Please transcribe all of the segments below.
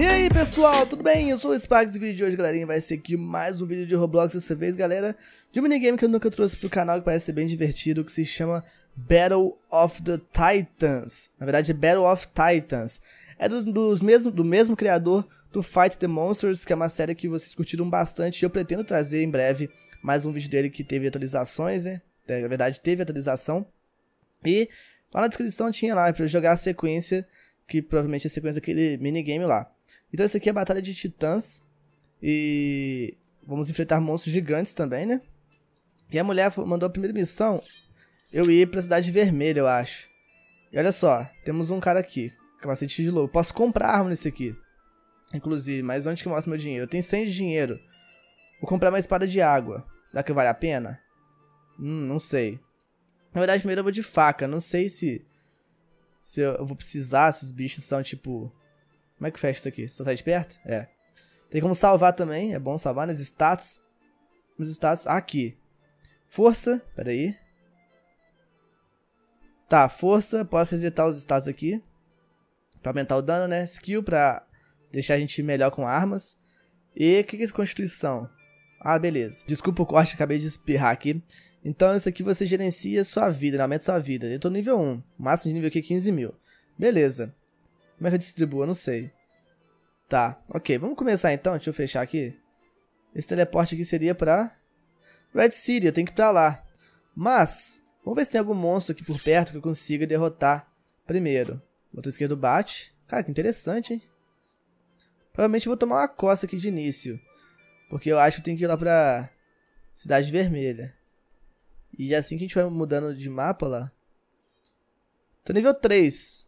E aí pessoal, tudo bem? Eu sou o Spagz e o vídeo de hoje, galerinha, vai ser aqui mais um vídeo de Roblox dessa vez, galera, de um minigame que eu nunca trouxe pro canal, que parece ser bem divertido, que se chama Battle of the Titans. Na verdade é Battle of Titans. É do mesmo criador do Fight the Monsters, que é uma série que vocês curtiram bastante e eu pretendo trazer em breve mais um vídeo dele que teve atualizações, né? Na verdade teve atualização. E lá na descrição tinha lá pra eu jogar a sequência, que provavelmente é a sequência daquele minigame lá. Então essa aqui é a Batalha de Titãs. E vamos enfrentar monstros gigantes também, né? E a mulher mandou a primeira missão eu ir pra Cidade Vermelha, eu acho. E olha só, temos um cara aqui, capacete de lobo. Posso comprar arma nesse aqui, inclusive, mas onde que eu mostro meu dinheiro? Eu tenho 100 de dinheiro. Vou comprar uma espada de água. Será que vale a pena? Não sei. Na verdade, primeiro eu vou de faca. Não sei se eu vou precisar, se os bichos são tipo... Como é que fecha isso aqui? Só sai de perto? É. Tem como salvar também. É bom salvar nas status. Nos status. Aqui. Força. Pera aí. Tá, força. Posso resetar os status aqui. Pra aumentar o dano, né? Skill pra deixar a gente melhor com armas. E o que é essa constituição? Ah, beleza. Desculpa o corte, acabei de espirrar aqui. Então isso aqui você gerencia sua vida, né? Aumenta sua vida. Eu tô no nível 1. Máximo de nível aqui é 15 mil. Beleza. Como é que eu distribuo? Eu não sei. Tá, ok. Vamos começar então. Deixa eu fechar aqui. Esse teleporte aqui seria pra Red City. Eu tenho que ir pra lá. Mas vamos ver se tem algum monstro aqui por perto que eu consiga derrotar primeiro. O botão esquerdo bate. Cara, que interessante, hein? Provavelmente eu vou tomar uma coça aqui de início, porque eu acho que eu tenho que ir lá pra Cidade Vermelha. E assim que a gente vai mudando de mapa lá. Tô nível 3.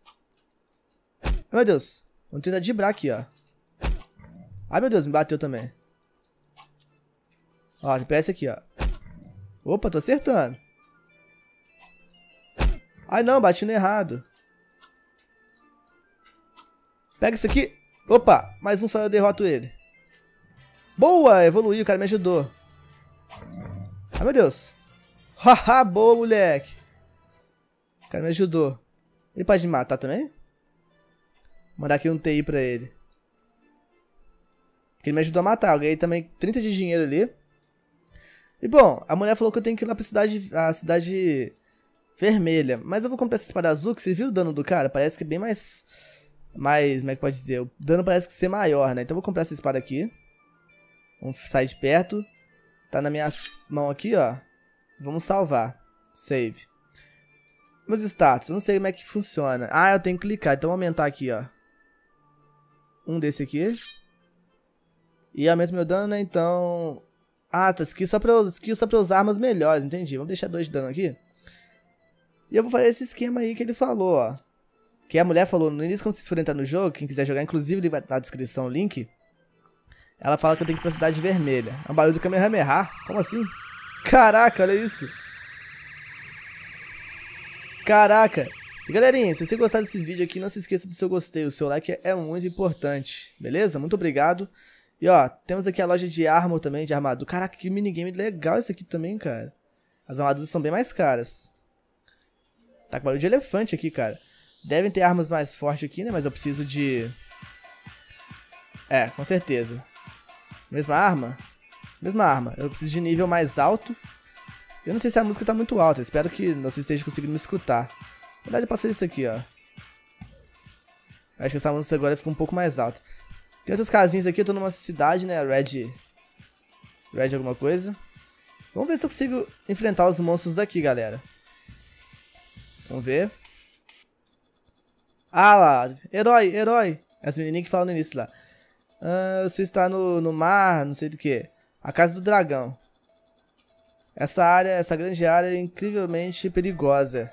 Ai, meu Deus. Vamos tentar driblar aqui, ó. Ai, meu Deus, me bateu também. Ó, parece aqui, ó. Opa, tô acertando. Ai, não, bati no errado. Pega isso aqui. Opa, mais um só eu derroto ele. Boa, evoluiu, o cara me ajudou. Ai, meu Deus. Haha, boa, moleque. O cara me ajudou. Ele pode me matar também? Vou mandar aqui um TI pra ele, porque ele me ajudou a matar. Eu ganhei também 30 de dinheiro ali. E bom, a mulher falou que eu tenho que ir lá pra cidade vermelha. Mas eu vou comprar essa espada azul, que você viu o dano do cara? Parece que é bem mais... como é que pode dizer? O dano parece que ser maior, né? Então eu vou comprar essa espada aqui. Vamos sair de perto. Tá na minha mão aqui, ó. Vamos salvar. Save. Meus status. Eu não sei como é que funciona. Ah, eu tenho que clicar. Então vou aumentar aqui, ó. Um desse aqui. E aumenta meu dano, né? Então... Ah, tá. Skill só pra usar armas melhores. Entendi. Vamos deixar 2 de dano aqui. E eu vou fazer esse esquema aí que ele falou, ó. Que a mulher falou no início, quando vocês forem entrar no jogo, quem quiser jogar, inclusive vai na descrição o link. Ela fala que eu tenho que ir pra Cidade Vermelha. É um barulho do Kamehameha. Como assim? Caraca, olha isso. Caraca. E galerinha, se você gostar desse vídeo aqui, não se esqueça do seu gostei. O seu like é muito importante. Beleza? Muito obrigado. E ó, temos aqui a loja de armor também, de armadura. Caraca, que minigame legal isso aqui também, cara. As armaduras são bem mais caras. Tá com barulho de elefante aqui, cara. Devem ter armas mais fortes aqui, né? Mas eu preciso de... É, com certeza. Mesma arma? Mesma arma, eu preciso de nível mais alto. Eu não sei se a música tá muito alta. Eu espero que você esteja conseguindo me escutar. Na verdade eu posso fazer isso aqui, ó. Acho que essa música agora ficou um pouco mais alta. Tem outras casinhas aqui, eu tô numa cidade, né? Red alguma coisa. Vamos ver se eu consigo enfrentar os monstros daqui, galera. Vamos ver. Ah lá, herói, herói. Essa menininha que fala no início lá. Ah, você está no mar, não sei do que. A casa do dragão. Essa área, essa grande área é incrivelmente perigosa.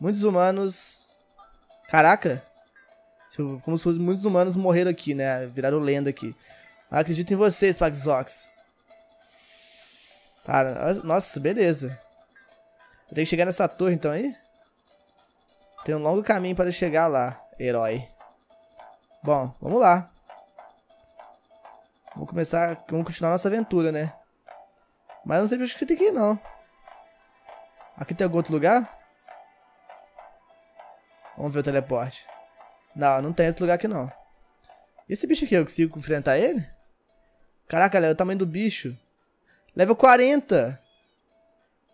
Muitos humanos... Caraca! Como se fossem muitos humanos morreram aqui, né? Viraram lenda aqui. Ah, acredito em vocês, Spagzox. Tá, nossa, beleza. Eu tenho que chegar nessa torre então aí? Tem um longo caminho para chegar lá, herói. Bom, vamos lá. Vamos continuar nossa aventura, né? Mas eu não sei pra onde tem que ir, não. Aqui tem algum outro lugar? Vamos ver o teleporte. Não, não tem outro lugar aqui, não. Esse bicho aqui, eu consigo enfrentar ele? Caraca, galera, o tamanho do bicho. Level 40.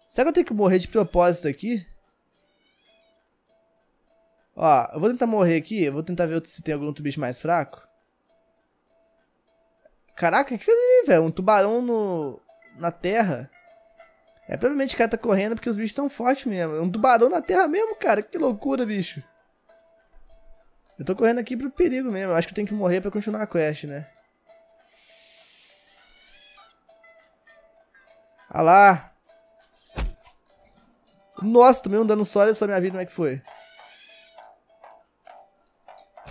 Será que eu tenho que morrer de propósito aqui? Ó, eu vou tentar morrer aqui. Eu vou tentar ver se tem algum outro bicho mais fraco. Caraca, o que é ali, velho? Um tubarão na terra. É, provavelmente o cara tá correndo porque os bichos são fortes mesmo. Um tubarão na terra mesmo, cara. Que loucura, bicho. Eu tô correndo aqui pro perigo mesmo. Eu acho que eu tenho que morrer pra continuar a quest, né? Ah lá. Nossa, tomei um dano só. Olha só minha vida, como é que foi.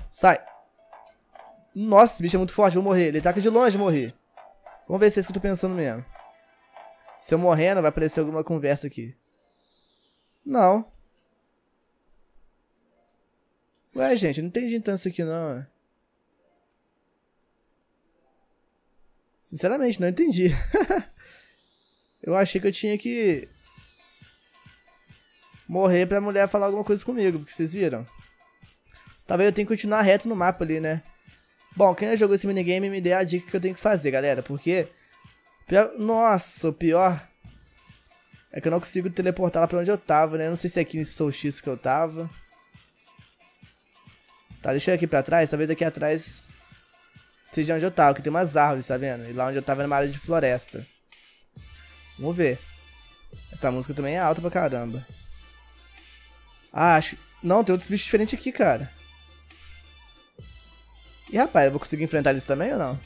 Sai. Nossa, esse bicho é muito forte. Vou morrer. Ele ataca de longe, morrer. Vamos ver se é isso que eu tô pensando mesmo. Se eu morrendo, vai aparecer alguma conversa aqui. Não. Ué, gente, não entendi tanto isso aqui, não. Ué. Sinceramente, não entendi. Eu achei que eu tinha que morrer pra mulher falar alguma coisa comigo, porque vocês viram. Talvez eu tenha que continuar reto no mapa ali, né? Bom, quem já jogou esse minigame me dê a dica que eu tenho que fazer, galera, porque... Nossa, o pior é que eu não consigo teleportar lá pra onde eu tava, né? Não sei se é aqui nesse solstício que eu tava. Tá, deixa eu ir aqui pra trás. Talvez aqui atrás seja onde eu tava, que tem umas árvores, tá vendo? E lá onde eu tava era uma área de floresta. Vamos ver. Essa música também é alta pra caramba. Ah, acho... Não, tem outros bichos diferentes aqui, cara. Ih, rapaz, eu vou conseguir enfrentar eles também ou não?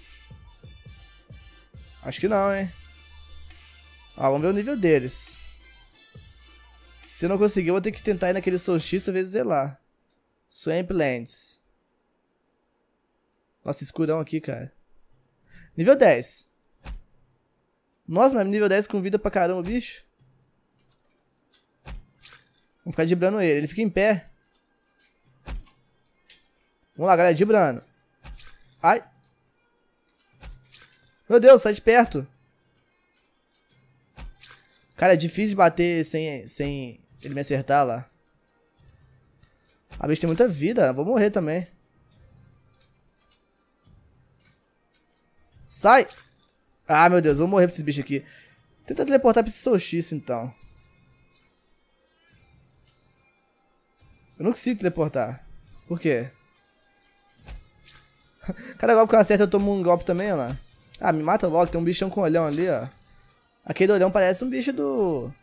Acho que não, hein? Ó, vamos ver o nível deles. Se eu não conseguir, eu vou ter que tentar ir naquele solstício, às vezes, sei lá. Swamplands. Nossa, escurão aqui, cara. Nível 10. Nossa, mas nível 10 com vida pra caramba, bicho. Vamos ficar driblando ele. Ele fica em pé. Vamos lá, galera, driblando. Ai. Meu Deus, sai de perto. Cara, é difícil de bater sem ele me acertar lá. A bicha tem muita vida. Vou morrer também. Sai. Ah, meu Deus. Vou morrer pra esses bichos aqui. Tenta teleportar pra esse solstício, então. Eu não consigo teleportar. Por quê? Cada golpe que eu acerto, eu tomo um golpe também, olha lá. Ah, me mata logo, tem um bichão com olhão ali, ó. Aquele olhão parece um bicho do...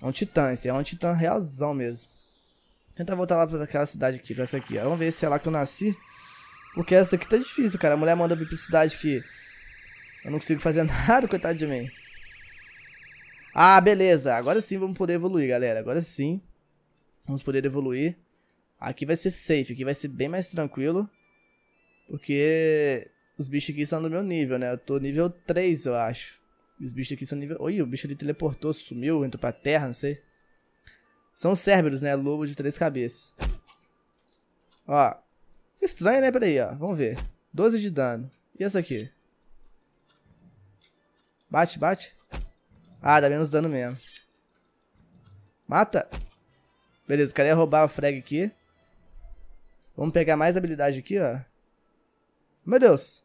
É um titã, esse é um titã realzão mesmo. Tentar voltar lá pra aquela cidade aqui, pra essa aqui, ó. Vamos ver se é lá que eu nasci. Porque essa aqui tá difícil, cara. A mulher manda vir pra cidade que... Eu não consigo fazer nada, coitado de mim. Ah, beleza. Agora sim vamos poder evoluir, galera. Agora sim. Vamos poder evoluir. Aqui vai ser safe, aqui vai ser bem mais tranquilo. Porque... Os bichos aqui são do meu nível, né? Eu tô nível 3, eu acho. Os bichos aqui são nível... Oi, o bicho ali teleportou, sumiu, entrou pra terra, não sei. São Cerberus, né? Lobo de 3 cabeças. Ó. Estranho, né? Peraí, ó. Vamos ver. 12 de dano. E essa aqui? Bate, bate. Ah, dá menos dano mesmo. Mata. Beleza, o cara ia roubar a frag aqui. Vamos pegar mais habilidade aqui, ó. Meu Deus.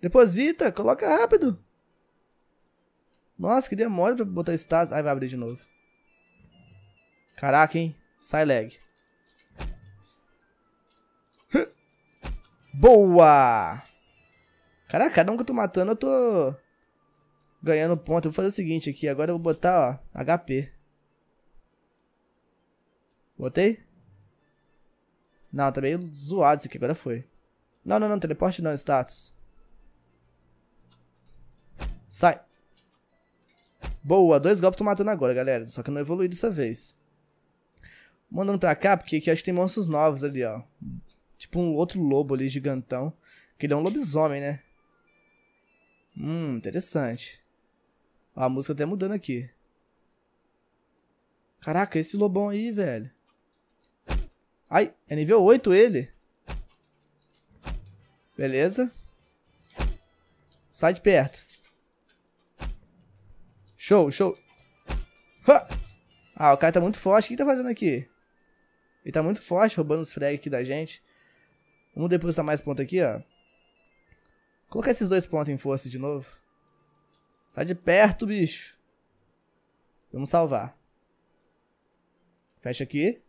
Deposita, coloca rápido. Nossa, que demora pra botar status. Ai, vai abrir de novo. Caraca, hein. Sai lag. Boa. Caraca, cada um que eu tô matando, eu tô ganhando ponto. Eu vou fazer o seguinte aqui. Agora eu vou botar, ó, HP. Botei? Não, tá meio zoado isso aqui, agora foi. Não, não, não, teleporte não, status. Sai. Boa, 2 golpes tô matando agora, galera. Só que eu não evoluí dessa vez. Mandando pra cá, porque aqui acho que tem monstros novos ali, ó. Tipo um outro lobo ali, gigantão. Que ele é um lobisomem, né? Interessante. Ó, a música tá mudando aqui. Caraca, esse lobão aí, velho. Ai, é nível 8 ele. Beleza. Sai de perto. Show, show. Ha! Ah, o cara tá muito forte. O que tá fazendo aqui? Ele tá muito forte, roubando os frags aqui da gente. Vamos depositar mais ponto aqui, ó. Colocar esses dois pontos em força de novo. Sai de perto, bicho. Vamos salvar. Fecha aqui.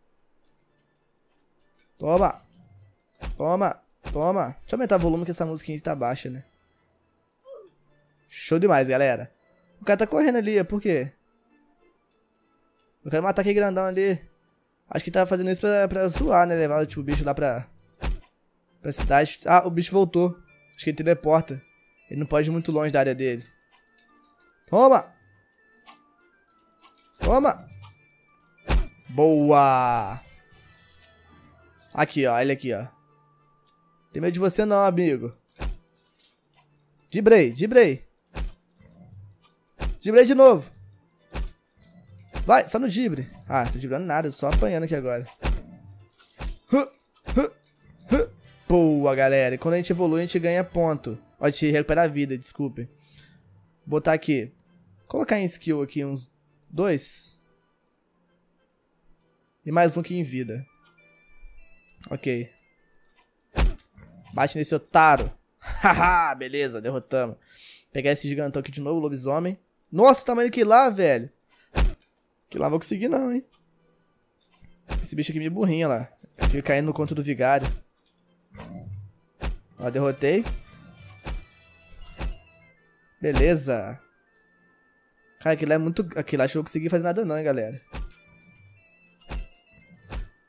Toma. Toma. Toma. Deixa eu aumentar o volume que essa musiquinha tá baixa, né? Show demais, galera. O cara tá correndo ali, por quê? Eu quero matar aquele grandão ali. Acho que tá fazendo isso pra zoar, né? Levar tipo, o bicho lá pra cidade. Ah, o bicho voltou. Acho que ele teleporta. Ele não pode ir muito longe da área dele. Toma! Toma! Boa! Aqui, ó. Ele aqui, ó. Tem medo de você não, amigo. Dibrei, dibrei. Dibrei de novo. Vai, só no dibre. Ah, tô dibrando nada, só apanhando aqui agora. Boa, galera. E quando a gente evolui, a gente ganha ponto. Ó, a gente recupera a vida, desculpe. Vou botar aqui. Colocar em skill aqui uns 2. E mais um aqui em vida. Ok. Bate nesse otário. Haha, beleza, derrotamos. Pegar esse gigantão aqui de novo, lobisomem. Nossa, o tamanho que lá, velho. Que lá não vou conseguir não, hein. Esse bicho aqui me burrinha lá. Fica caindo no conto do vigário. Ó, derrotei. Beleza. Cara, aquilo lá é muito... Aquilo lá acho que eu não consegui fazer nada não, hein, galera.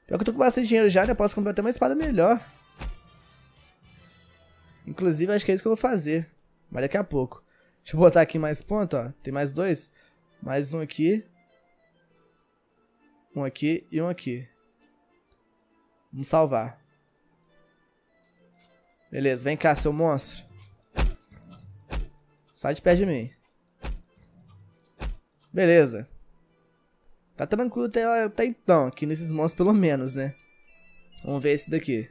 Pior que eu tô com bastante dinheiro já, né? Posso comprar até uma espada melhor. Inclusive, acho que é isso que eu vou fazer. Mas daqui a pouco. Deixa eu botar aqui mais ponto, ó. Tem mais 2. Mais um aqui. Um aqui e um aqui. Vamos salvar. Beleza, vem cá, seu monstro. Sai de perto de mim. Beleza. Tá tranquilo até então. Aqui nesses monstros pelo menos, né? Vamos ver esse daqui.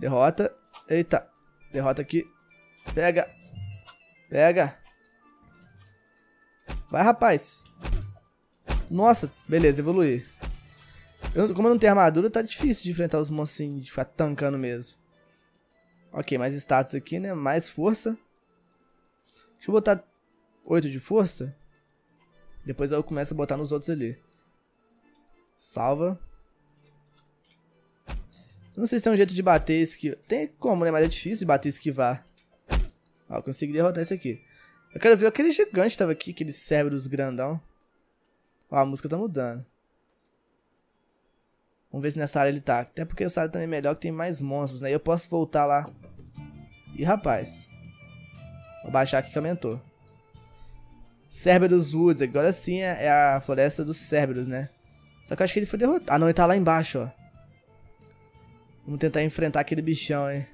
Derrota. Eita. Derrota aqui. Pega. Pega. Vai, rapaz. Nossa. Beleza, evoluí. Como eu não tenho armadura, tá difícil de enfrentar os monstros, de ficar tancando mesmo. Ok, mais status aqui, né? Mais força. Deixa eu botar 8 de força. Depois eu começo a botar nos outros ali. Salva. Não sei se tem um jeito de bater e esquivar. Tem como, né? Mas é difícil de bater e esquivar. Ó, eu consegui derrotar esse aqui. Eu quero ver aquele gigante que tava aqui, aquele Cerberus grandão. Ó, a música tá mudando. Vamos ver se nessa área ele tá. Até porque essa área também é melhor, que tem mais monstros, né? E eu posso voltar lá. Ih, rapaz. Vou baixar aqui que aumentou. Cerberus Woods. Agora sim é a floresta dos Cerberus, né? Só que eu acho que ele foi derrotado. Ah, não. Ele tá lá embaixo, ó. Vamos tentar enfrentar aquele bichão, hein?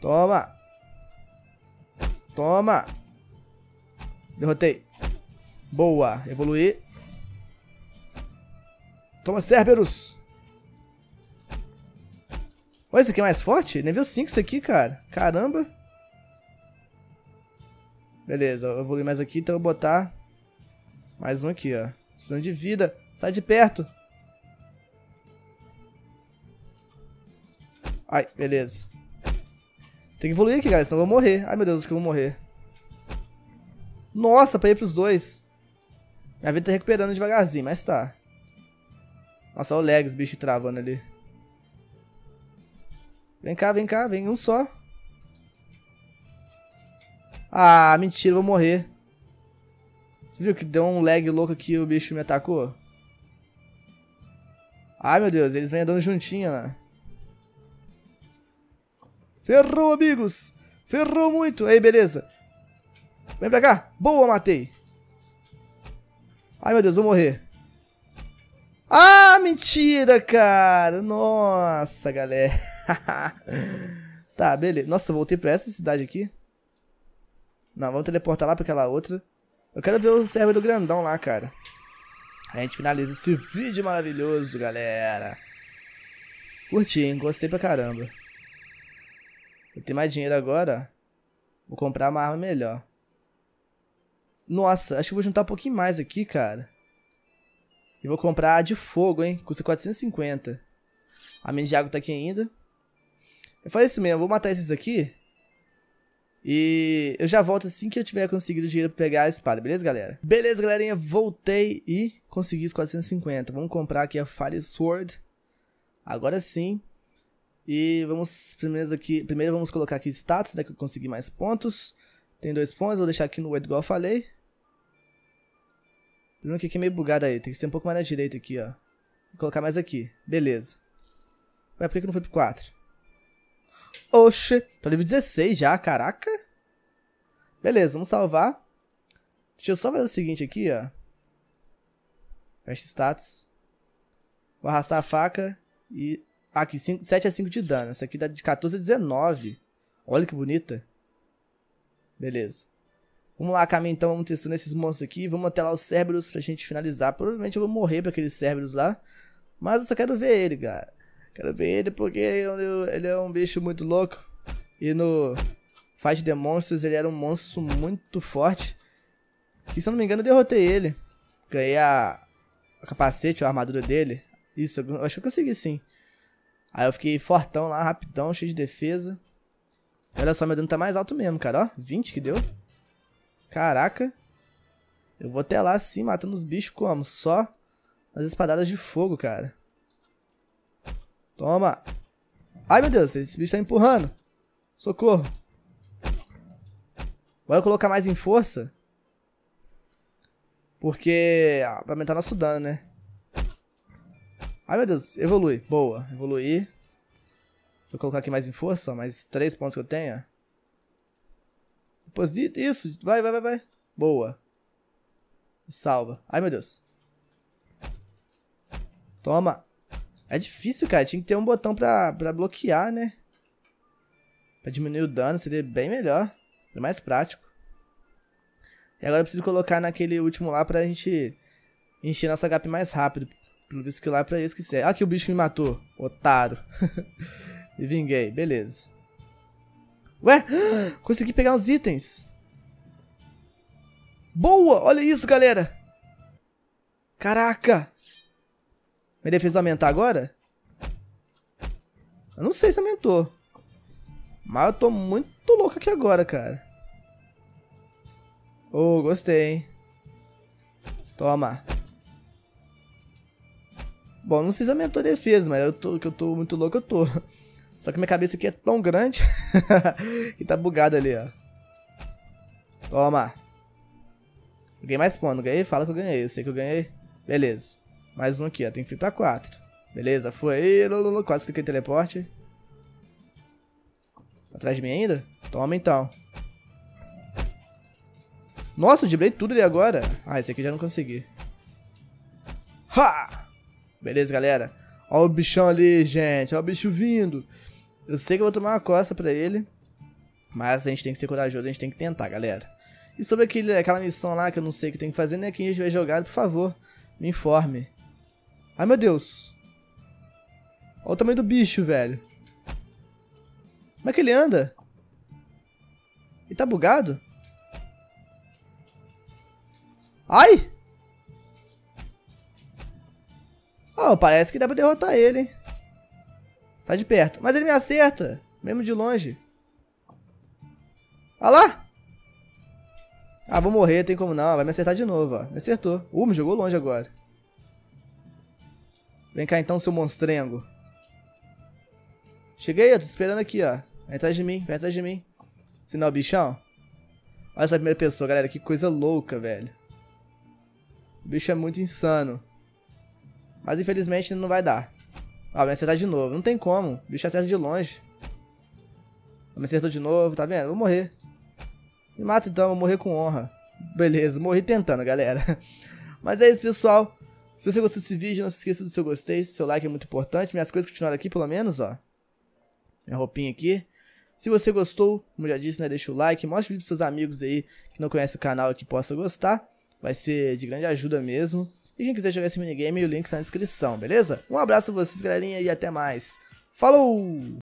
Toma! Toma! Derrotei. Boa. Evoluir. Toma, Cerberus! Olha, esse aqui é mais forte? Nível 5 isso aqui, cara. Caramba! Beleza, eu evoluir mais aqui, então eu vou botar mais um aqui, ó. Precisando de vida. Sai de perto! Ai, beleza. Tem que evoluir aqui, galera, senão eu vou morrer. Ai, meu Deus, acho que eu vou morrer. Nossa, pra ir pros dois. Minha vida tá recuperando devagarzinho, mas tá. Nossa, olha o lag, os bichos travando ali. Vem cá, vem cá, vem um só. Ah, mentira, eu vou morrer. Você viu que deu um lag louco aqui e o bicho me atacou? Ai, meu Deus, eles vêm andando juntinho lá. Ferrou, amigos! Ferrou muito! Aí, beleza! Vem pra cá! Boa, matei! Ai, meu Deus, vou morrer! Ah, mentira, cara! Nossa, galera! Tá, beleza. Nossa, eu voltei pra essa cidade aqui? Não, vamos teleportar lá pra aquela outra. Eu quero ver o server do grandão lá, cara. A gente finaliza esse vídeo maravilhoso, galera! Curti, hein? Gostei pra caramba! Eu tenho mais dinheiro agora. Vou comprar uma arma melhor. Nossa, acho que vou juntar um pouquinho mais aqui, cara. E vou comprar a de fogo, hein? Custa 450. A minha de água tá aqui ainda. Eu faço isso mesmo, vou matar esses aqui. E eu já volto assim que eu tiver conseguido dinheiro pra pegar a espada, beleza, galera? Beleza, galerinha, voltei e consegui os 450. Vamos comprar aqui a Fire Sword. Agora sim. E vamos primeiro vamos colocar aqui status, né, que eu consegui mais pontos. Tem 2 pontos, vou deixar aqui no 8 igual eu falei. Primeiro que aqui é meio bugado aí, tem que ser um pouco mais na direita aqui, ó. Vou colocar mais aqui, beleza. Ué, por que que não foi pro 4? Oxe, tô nível 16 já, caraca. Beleza, vamos salvar. Deixa eu só fazer o seguinte aqui, ó. Fecha status. Vou arrastar a faca e... Ah, aqui, 7 a 5 de dano. Essa aqui dá de 14 a 19. Olha que bonita. Beleza. Vamos lá, caminho, então. Vamos testando esses monstros aqui. Vamos até lá os Cerberus pra gente finalizar. Provavelmente eu vou morrer pra aqueles Cerberus lá. Mas eu só quero ver ele, cara. Quero ver ele porque ele é um bicho muito louco. E no Fight the Monsters ele era um monstro muito forte. Que, se eu não me engano, eu derrotei ele. Ganhei a capacete, a armadura dele. Isso, eu acho que eu consegui sim. Aí eu fiquei fortão lá, rapidão, cheio de defesa. Olha só, meu dano tá mais alto mesmo, cara, ó. 20 que deu. Caraca. Eu vou até lá assim, matando os bichos como? Só nas espadadas de fogo, cara. Toma. Ai, meu Deus, esse bicho tá empurrando. Socorro. Bora colocar mais em força. Porque... Ah, pra aumentar nosso dano, né? Ai, meu Deus, evolui. Boa, evoluir. Vou colocar aqui mais em força, ó. Mais 3 pontos que eu tenho, ó. Depois disso, isso. Vai, vai, vai, vai. Boa. Salva. Ai, meu Deus. Toma. É difícil, cara. Tinha que ter um botão pra bloquear, né? Pra diminuir o dano. Seria bem melhor. É mais prático. E agora eu preciso colocar naquele último lá pra gente encher nosso HP mais rápido. Pelo visto que lá é pra isso que serve. Ah, aqui o bicho que me matou. Otário. E vinguei. Beleza. Ué! Consegui pegar uns itens. Boa! Olha isso, galera. Caraca. Minha defesa aumentar agora? Eu não sei se aumentou. Mas eu tô muito louco aqui agora, cara. Oh, gostei, hein. Toma. Bom, não sei se aumentou a defesa, mas eu tô muito louco, eu tô. Só que minha cabeça aqui é tão grande que tá bugada ali, ó. Toma. Ganhei mais ponto, não ganhei? Fala que eu ganhei, eu sei que eu ganhei. Beleza. Mais um aqui, ó, tem que ir pra 4. Beleza, foi. Quase cliquei em teleporte. Atrás de mim ainda? Toma, então. Nossa, eu driblei tudo ali agora. Ah, esse aqui eu já não consegui. Ha! Beleza, galera? Olha o bichão ali, gente. Olha o bicho vindo. Eu sei que eu vou tomar uma coça pra ele. Mas a gente tem que ser corajoso. A gente tem que tentar, galera. E sobre aquela missão lá que eu não sei o que tem que fazer, né? Quem já vai jogar, por favor, me informe. Ai, meu Deus. Olha o tamanho do bicho, velho. Como é que ele anda? Ele tá bugado? Ai! Oh, parece que dá pra derrotar ele, hein? Sai de perto. Mas ele me acerta, mesmo de longe. Ah lá! Ah, vou morrer, tem como não. Vai me acertar de novo, ó. Me acertou. Me jogou longe agora. Vem cá então, seu monstrengo. Cheguei, eu tô esperando aqui, ó. Vai atrás de mim, vai atrás de mim. Senão o bichão. Olha essa primeira pessoa, galera. Que coisa louca, velho. O bicho é muito insano. Mas infelizmente não vai dar. Ah, vai acertar de novo. Não tem como. O bicho acerta de longe. Me acertou de novo, tá vendo? Vou morrer. Me mata então, vou morrer com honra. Beleza, morri tentando, galera. Mas é isso, pessoal. Se você gostou desse vídeo, não se esqueça do seu gostei. Seu like é muito importante. Minhas coisas continuaram aqui, pelo menos, ó. Minha roupinha aqui. Se você gostou, como já disse, né? Deixa o like. Mostra o vídeo pros seus amigos aí que não conhecem o canal e que possam gostar. Vai ser de grande ajuda mesmo. E quem quiser jogar esse minigame, o link está na descrição, beleza? Um abraço a vocês, galerinha, e até mais. Falou!